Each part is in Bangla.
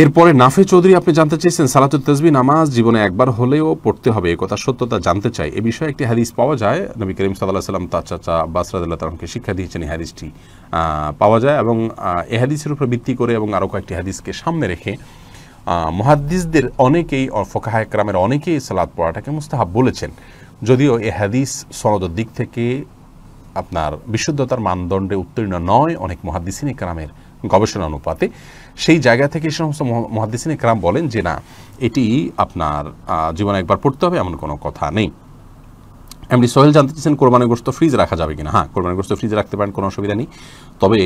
এরপরে নাফে চৌধুরী আপনি জানতে চেয়েছেন সালাতুত তাসবিহ নামাজ জীবনে একবার হলেও পড়তে হবে এই কথা সত্যতা জানতে চাই। এই বিষয়ে একটি হাদিস পাওয়া যায়, নবী করিম সাল্লাল্লাহু আলাইহি ওয়াসাল্লাম তার চাচা আব্বাস রাদিয়াল্লাহু তাআলাকে শিক্ষা দিয়েছেন, এই হাদিসটি পাওয়া যায় এবং এই হাদিসের উপর ভিত্তি করে এবং আরও কয়েকটি হাদিসকে সামনে রেখে মুহাদ্দিসদের অনেকেই ফোকাহায়ে কেরামের অনেকেই সালাত পড়াটাকে মুস্তাহাব বলেছেন, যদিও এই হাদিস সনদের দিক থেকে আপনার বিশুদ্ধতার মানদণ্ডে উত্তীর্ণ নয় অনেক মুহাদ্দিসিন কেরামের গবেষণা অনুপাতে। সেই জায়গা থেকে সমস্ত মুহাদ্দিসিন কেরাম বলেন যে না, এটি আপনার জীবনে একবার পড়তে হবে এমন কোনো কথা নেই। এমনি সোহেল জানতে চেয়েছেন কোরবানির গোশত ফ্রিজ রাখা যাবে কিনা। হ্যাঁ, কোরবানির গোশত ফ্রিজে রাখতে পারেন, কোনো অসুবিধা নেই, তবে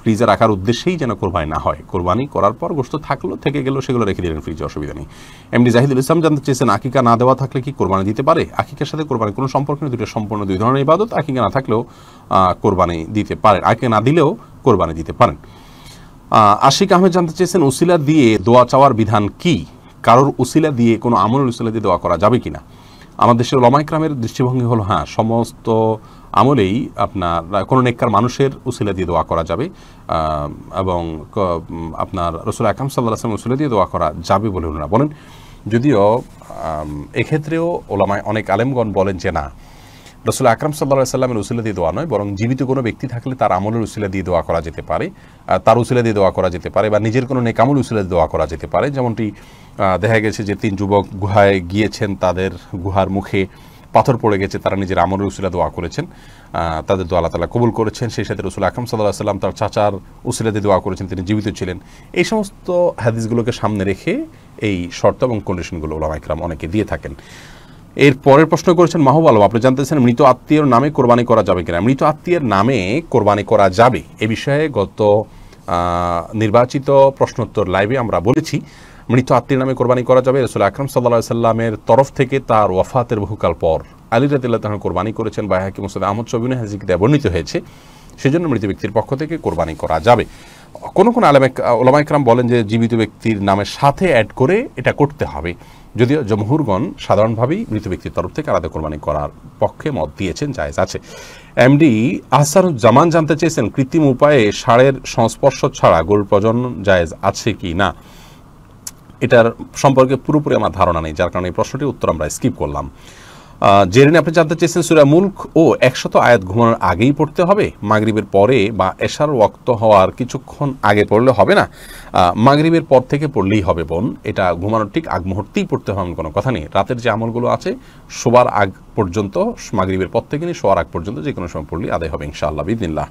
ফ্রিজে রাখার উদ্দেশ্যেই যেন কোরবানি না হয়। কোরবানি করার পর গোশত থাকলো থেকে গেলো সেগুলো রেখে দিলেন ফ্রিজে, অসুবিধা নেই। এমনি জাহিদুল ইসলাম জানতে চেয়েছেন আকিকা না দেওয়া থাকলে কি কোরবানি দিতে পারে। আকিকার সাথে কোরবানির কোনো সম্পর্ক নেই, দুটো সম্পূর্ণ দুই ধরনের ইবাদত। আকিকা না থাকলেও কোরবানি দিতে পারেন, আকিকা না দিলেও কোরবানি দিতে পারেন। আশিক আহমেদ জানতে চেয়েছেন উসিলা দিয়ে দোয়া চাওয়ার বিধান কি, কারোর উসিলা দিয়ে কোনো আমলের উসিলা দিয়ে দোয়া করা যাবে কিনা। আমাদের দেশের ওলামায়ে কেরামের দৃষ্টিভঙ্গি হলো হ্যাঁ, সমস্ত আমলেই আপনার কোনো নেককার মানুষের উসিলা দিয়ে দোয়া করা যাবে এবং আপনার রাসূল আকরাম সাল্লাল্লাহু আলাইহি ওয়াসাল্লাম উসিলা দিয়ে দোয়া করা যাবে বলে ওনারা বলেন। যদিও এক্ষেত্রেও ওলামায় অনেক আলেমগণ বলেন যে না, রাসূল আকরাম সাল্লাল্লাহু আলাইহি ওয়াসাল্লামের উসিলা দিয়ে দোয়া নয়, বরং জীবিত কোনো ব্যক্তি থাকলে তার আমলের উসিলা দিয়ে দোয়া করা যেতে পারে, তার উসিলা দিয়ে দোয়া করা যেতে পারে বা নিজের কোনো নেকামল উসিলা দিয়ে দোয়া করা যেতে পারে। যেমনটি দেখা গেছে যে তিন যুবক গুহায় গিয়েছেন, তাদের গুহার মুখে পাথর পড়ে গেছে, তারা নিজের আমলের উসিলা দোয়া করেছেন, তাদের দোয়া আল্লাহ তাআলা কবুল করেছেন। সেই সাথে রাসূল আকরাম সাল্লাল্লাহু আলাইহি ওয়াসাল্লাম তার চাচার উসিলা দিয়ে দোয়া করেছেন, তিনি জীবিত ছিলেন। এই সমস্ত হাদিসগুলোকে সামনে রেখে এই শর্ত এবং কন্ডিশনগুলো ওলামায়ে কেরাম অনেকে দিয়ে থাকেন। এর পরের প্রশ্ন করেছেন মাহবুব আলম, আপনি জানতেছেন মৃত আত্মীয়ের নামে কোরবানি করা যাবে কিনা। মৃত আত্মীয়ের নামে কোরবানি করা যাবে এ বিষয়ে গত নির্বাচিত প্রশ্নোত্তর লাইভে আমরা বলেছি মৃত আত্মীয়ের নামে কোরবানি করা যাবে। রাসূল আকরাম সাল্লাল্লাহু আলাইহি সাল্লামের তরফ থেকে তার ওয়াফাতের বহুকাল পর আলী রাদিয়াল্লাহু তাআলা কোরবানি করেছেন, বাইহাকি মুসনাদে আহমদ সবিনে হাদিসে বর্ণিত হয়েছে, সেজন্য মৃত ব্যক্তির পক্ষ থেকে কোরবানি করা যাবে। কোনো কোনো ওলামায়ে কেরাম বলেন যে জীবিত ব্যক্তির নামের সাথে অ্যাড করে এটা করতে হবে, যদিও জমহুরগণ সাধারণভাবেই মৃত ব্যক্তির তরফ থেকে আলাদা কোরবানি করার পক্ষে মত দিয়েছেন, জায়েজ আছে। এমডি আহসানুজ্জামান জানতে চেয়েছেন কৃত্রিম উপায়ে ষাঁড়ের সংস্পর্শ ছাড়া গরুর প্রজনন জায়েজ আছে কি না। এটার সম্পর্কে পুরোপুরি আমার ধারণা নেই, যার কারণে এই প্রশ্নটির উত্তর আমরা স্কিপ করলাম। জেরিন আপনি জানতে চেয়েছেন সূরা মুলক ও 100 আয়াত ঘুমানোর আগেই পড়তে হবে, মাগরিবের পরে বা এশার ওয়াক্ত হওয়ার কিছুক্ষণ আগে পড়লে হবে না, মাগরিবের পর থেকে পড়লেই হবে বোন। এটা ঘুমানোর ঠিক আগ মুহূর্তেই পড়তে হবে এমন কোনো কথা নেই। রাতের যে আমলগুলো আছে শোবার আগ পর্যন্ত, মাগরিবের পর থেকে নিয়ে শোয়ার আগ পর্যন্ত যে কোনো সময় পড়লেই আদায় হবে ইনশাআল্লাহ বিদিনিল্লাহ।